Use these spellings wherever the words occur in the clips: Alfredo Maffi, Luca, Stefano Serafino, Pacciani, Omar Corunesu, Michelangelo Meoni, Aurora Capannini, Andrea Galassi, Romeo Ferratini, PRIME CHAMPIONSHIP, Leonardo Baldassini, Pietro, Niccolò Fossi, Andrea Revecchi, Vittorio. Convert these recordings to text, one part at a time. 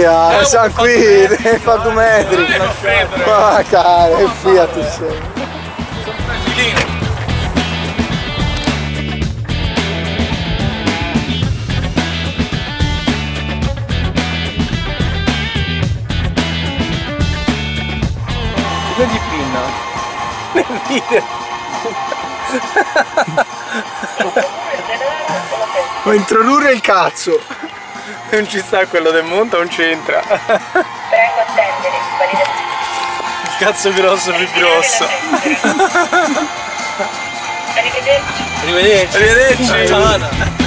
Via, siamo qui, devi fare 2 metri. Ma cara, è Fiat tu sei. Sono tranquillino. Due di pinna. Nel video. Vuoi introdurre il cazzo. Non ci sta quello del monte, non c'entra. Prego attendere, validazione. Il cazzo grosso più grosso. Arrivederci. Arrivederci. Arrivederci. Arrivederci.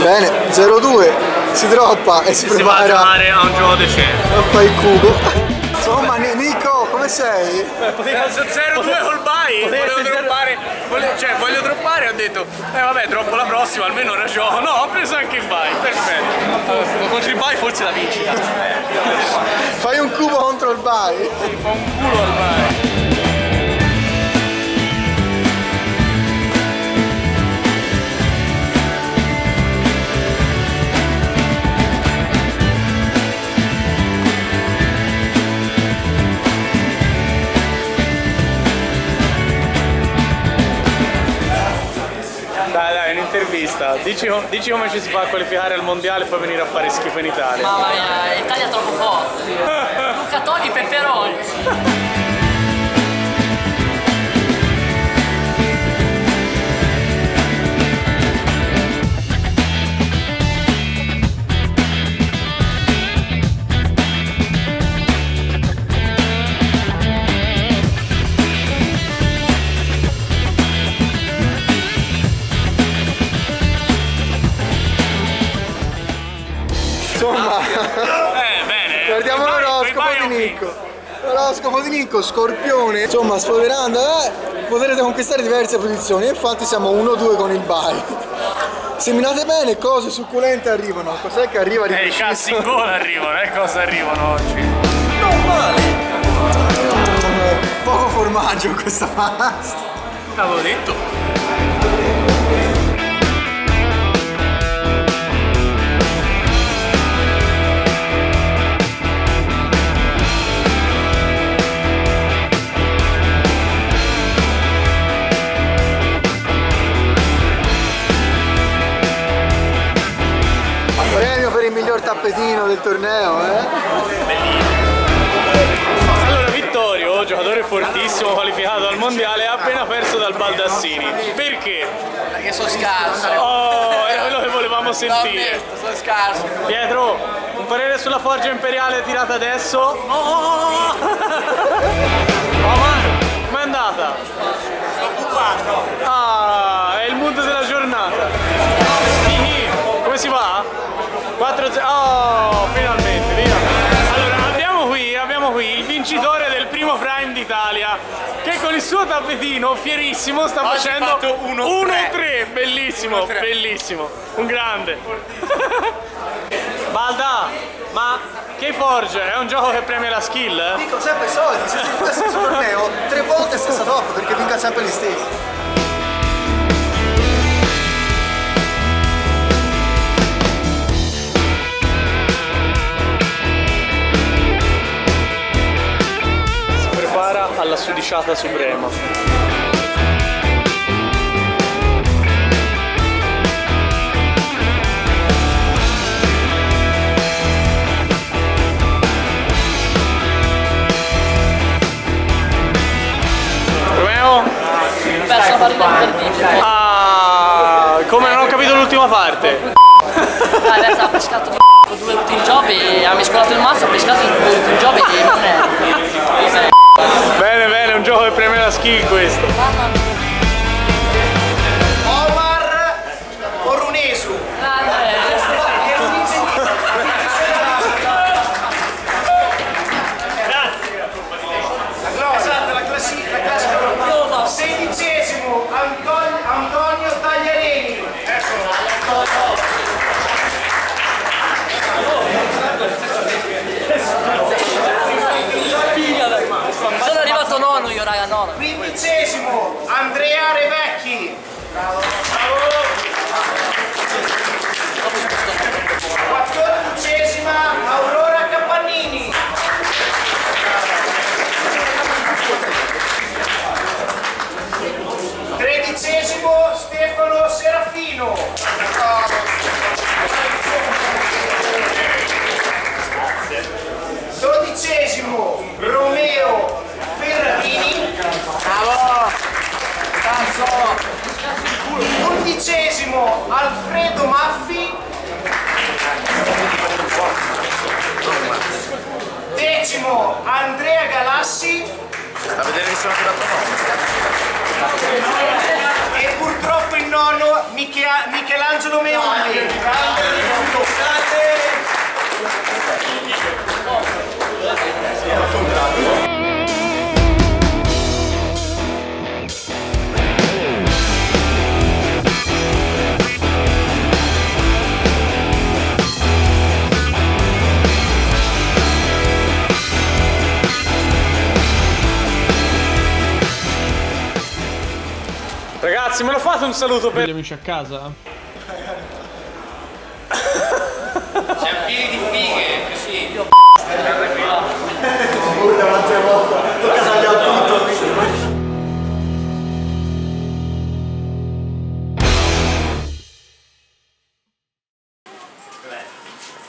Bene, 0-2, si droppa e si prepara si va a giocare a un gioco decente. Droppa il cubo. Insomma, Nico, come sei? Potevo 0-2 col bye, voglio droppare e ho detto, vabbè, droppo la prossima, almeno ragiono. No, ho preso anche il bye, perfetto. Contro il bye forse la vinci. Fai un cubo contro il bye? Sì, fa un culo al bye. Dici come ci si fa a qualificare al mondiale e poi venire a fare schifo in Italia? Mamma mia, l'Italia è troppo forte. Luca, Toni, Pepperoni. Guardiamo l'oroscopo di Nicco. L'oroscopo di Nicco, scorpione. Insomma, sfoderando, potrete conquistare diverse posizioni. Infatti siamo 1-2 con il bye. Seminate bene, cose succulente arrivano. Cos'è che arriva di più? I cazzi in gola arrivano, cosa arrivano oggi? Non male. Poco formaggio in questa pasta. L'avevo detto. Tappetino del torneo, eh? Allora Vittorio, giocatore fortissimo, qualificato al mondiale, ha appena perso dal Baldassini. Perché? Perché sono scarso. Oh, era quello che volevamo sentire. Sono scarso. Pietro, un parere sulla forgia imperiale tirata adesso? Oh! Com'è andata? Sto bucando. Ah, è il mood della giornata. Come si va? 4-0, oh, finalmente, via! Allora, abbiamo qui il vincitore del primo Prime d'Italia, che con il suo tappetino fierissimo sta facendo 1-3, bellissimo, bellissimo, un grande! Balda, ma che forge? È un gioco che premia la skill? Dico sempre i soldi, se si fa stesso torneo, 3 volte stessa top, perché vinca sempre gli stessi. Alla sudiciata suprema. Ah, come non ho capito l'ultima parte? Adesso ha pescato con 2 punti in job e ha mescolato il mazzo, ha pescato il punti in job e non è. Bene, bene, un gioco che preme la skill questo. Omar Corunesu. Quindicesimo, Andrea Revecchi. Bravo, bravo. 14esima, Aurora Capannini. 13esimo, Stefano Serafino. 12esimo, Romeo Ferratini. Bravo! Cazzo! 11esimo, Alfredo Maffi. 10° Andrea Galassi. Sta a vedere che sono tirato. E purtroppo il 9° Michelangelo Meoni. Grande! Ragazzi, me lo fate un saluto per gli amici a casa? C'è un piede di fighe, così. Io davanti a volta, tocca tagliare tutto.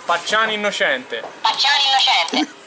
Pacciani innocente. Pacciani innocente.